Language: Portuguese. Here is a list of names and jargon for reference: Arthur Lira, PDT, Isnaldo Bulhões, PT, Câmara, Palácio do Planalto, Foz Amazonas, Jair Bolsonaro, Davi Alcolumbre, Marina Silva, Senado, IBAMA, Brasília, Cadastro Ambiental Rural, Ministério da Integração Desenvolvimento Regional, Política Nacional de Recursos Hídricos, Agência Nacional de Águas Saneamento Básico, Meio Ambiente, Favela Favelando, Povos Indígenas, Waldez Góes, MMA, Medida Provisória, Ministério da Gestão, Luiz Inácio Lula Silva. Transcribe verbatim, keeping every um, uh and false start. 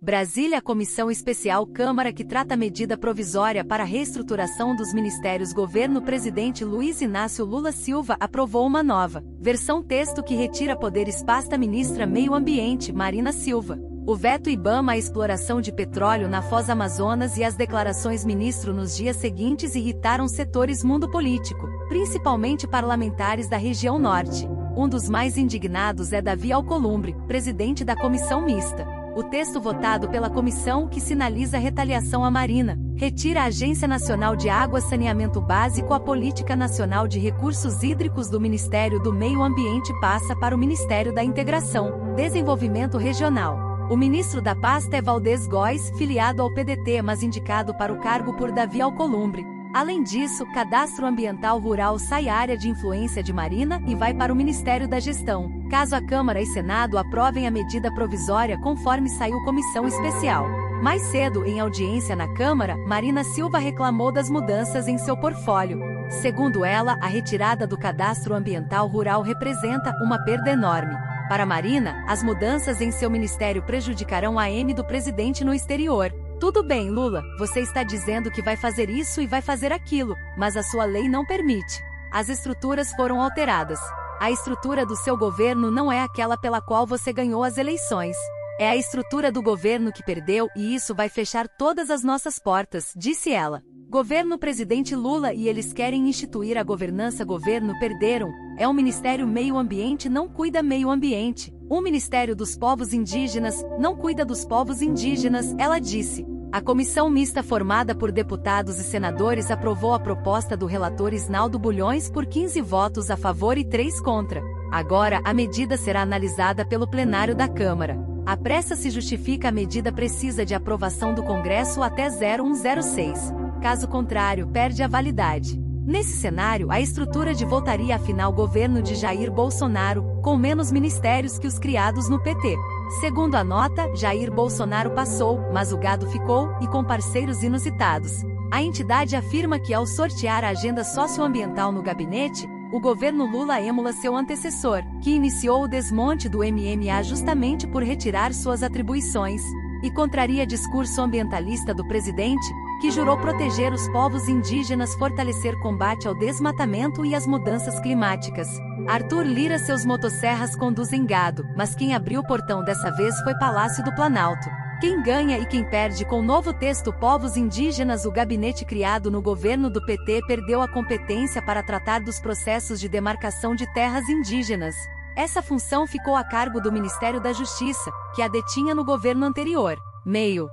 Brasília. A Comissão Especial Câmara que trata medida provisória para a reestruturação dos ministérios governo presidente Luiz Inácio Lula Silva aprovou uma nova versão texto que retira poderes pasta ministra Meio Ambiente Marina Silva. O veto IBAMA à exploração de petróleo na Foz Amazonas e as declarações ministro nos dias seguintes irritaram setores mundo político, principalmente parlamentares da região norte. Um dos mais indignados é Davi Alcolumbre, presidente da Comissão Mista. O texto votado pela comissão, que sinaliza retaliação à Marina, retira a Agência Nacional de Água e Saneamento Básico à Política Nacional de Recursos Hídricos do Ministério do Meio Ambiente e passa para o Ministério da Integração, Desenvolvimento Regional. O ministro da pasta é Waldez Góes, filiado ao P D T mas indicado para o cargo por Davi Alcolumbre. Além disso, Cadastro Ambiental Rural sai área de influência de Marina e vai para o Ministério da Gestão, caso a Câmara e Senado aprovem a medida provisória conforme saiu comissão especial. Mais cedo, em audiência na Câmara, Marina Silva reclamou das mudanças em seu portfólio. Segundo ela, a retirada do Cadastro Ambiental Rural representa uma perda enorme. Para Marina, as mudanças em seu ministério prejudicarão a imagem do presidente no exterior. Tudo bem, Lula, você está dizendo que vai fazer isso e vai fazer aquilo, mas a sua lei não permite. As estruturas foram alteradas. A estrutura do seu governo não é aquela pela qual você ganhou as eleições. É a estrutura do governo que perdeu e isso vai fechar todas as nossas portas, disse ela. Governo presidente Lula e eles querem instituir a governança governo perderam. É um ministério meio ambiente não cuida meio ambiente. O Ministério dos Povos Indígenas não cuida dos povos indígenas, ela disse. A comissão mista formada por deputados e senadores aprovou a proposta do relator Isnaldo Bulhões por quinze votos a favor e três contra. Agora, a medida será analisada pelo plenário da Câmara. A pressa se justifica, a medida precisa de aprovação do Congresso até zero um zero seis. Caso contrário, perde a validade. Nesse cenário, a estrutura de voltaria afinal governo de Jair Bolsonaro, com menos ministérios que os criados no P T. Segundo a nota, Jair Bolsonaro passou, mas o gado ficou, e com parceiros inusitados. A entidade afirma que ao sortear a agenda socioambiental no gabinete, o governo Lula emula seu antecessor, que iniciou o desmonte do M M A justamente por retirar suas atribuições, e contraria discurso ambientalista do presidente, que jurou proteger os povos indígenas, fortalecer combate ao desmatamento e às mudanças climáticas. Arthur Lira, seus motosserras conduzem gado, mas quem abriu o portão dessa vez foi Palácio do Planalto. Quem ganha e quem perde com o novo texto povos indígenas? O gabinete criado no governo do P T perdeu a competência para tratar dos processos de demarcação de terras indígenas. Essa função ficou a cargo do Ministério da Justiça, que a detinha no governo anterior. Meio